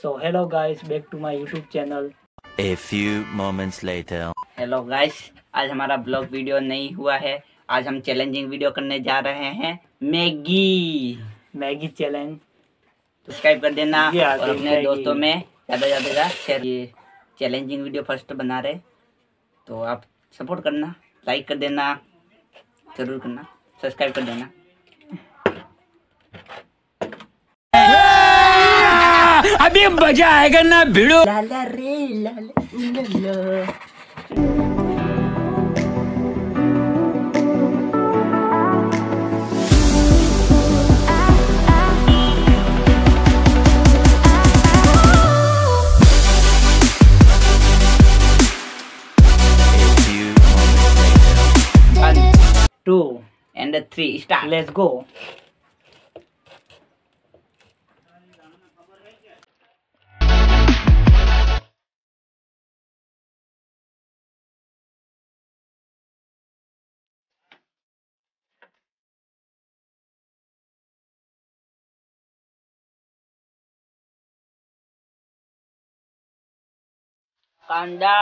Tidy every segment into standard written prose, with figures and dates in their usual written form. So hello guys, back to my YouTube channel. A few moments later. Hello guys, आज हमारा blog video नहीं हुआ है. आज हम चैलेंजिंग वीडियो करने जा रहे हैं मैगी चैलेंज. सब्सक्राइब कर देना और अपने दोस्तों में ज़्यादा शेयर. ये चैलेंजिंग वीडियो फर्स्ट बना रहे तो आप सपोर्ट करना, लाइक कर देना, जरूर करना, सब्सक्राइब कर देना. अभी मजा आएगा ना भिड़ो. लाला रे लाला. Two and a three. Start. Let's go. Kanda.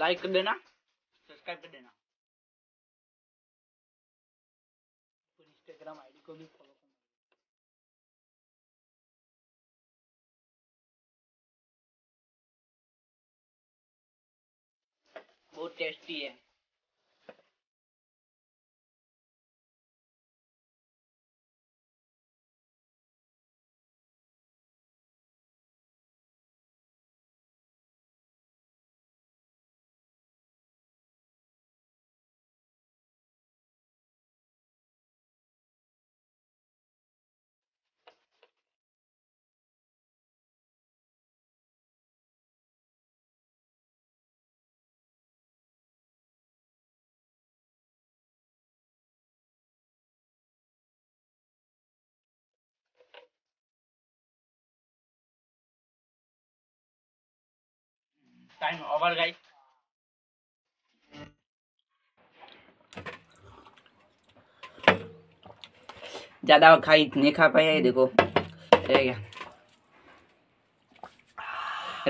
Like कर देना, सब्सक्राइब कर देना, इंस्टाग्राम आईडी को भी फॉलो करना. बहुत टेस्टी है. Time over guys. ज्यादा खाई नहीं खा पाया. ये देखो रह गया.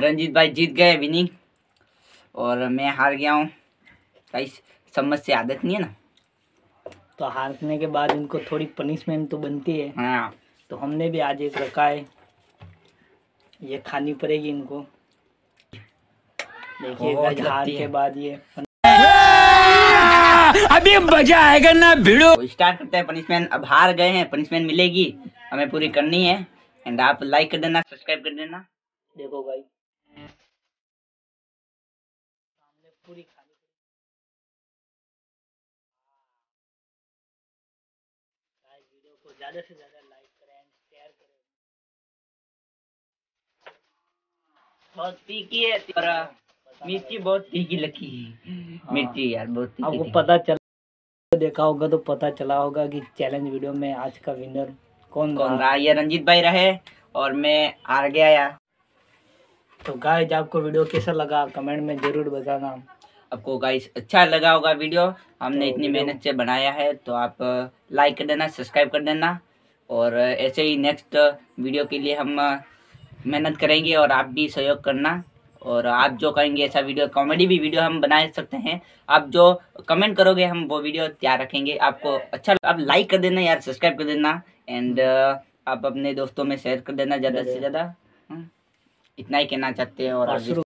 रंजीत भाई जीत गए विनिंग और मैं हार गया हूँ. चम्मच से आदत नहीं है ना, तो हारने के बाद इनको थोड़ी पनिशमेंट तो बनती है. हाँ, तो हमने भी आज एक रखा है, ये खानी पड़ेगी इनको. देखिए हार के बाद ये अभी मजा आएगा ना भिड़ो. स्टार्ट करते हैं पनिशमेंट. अब हार गए हैं, पनिशमेंट मिलेगी, हमें पूरी करनी है. एंड आप लाइक कर देना, सब्सक्राइब कर देना. देखो भाई हमने पूरी खाली. वीडियो को ज्यादा से ज्यादा लाइक करें एंड शेयर करें. बहुत तीखी है और मिर्ची बहुत तीखी लगी है. मिर्ची यार बहुत तीखी. आपको पता चला, देखा होगा तो पता चला होगा कि चैलेंज वीडियो में आज का विनर कौन रहा. ये रंजीत भाई रहे और मैं हार गया यार. तो गाइस आपको वीडियो कैसा लगा कमेंट में जरूर बताना. आपको गाइस अच्छा लगा होगा वीडियो, हमने तो इतनी मेहनत से बनाया है. तो आप लाइक कर देना, सब्सक्राइब कर देना और ऐसे ही नेक्स्ट वीडियो के लिए हम मेहनत करेंगे और आप भी सहयोग करना. और आप जो करेंगे ऐसा वीडियो, कॉमेडी भी वीडियो हम बना सकते हैं. आप जो कमेंट करोगे हम वो वीडियो तैयार रखेंगे. आपको अच्छा आप लाइक कर देना यार, सब्सक्राइब कर देना एंड आप अपने दोस्तों में शेयर कर देना ज़्यादा से ज़्यादा. इतना ही कहना चाहते हैं और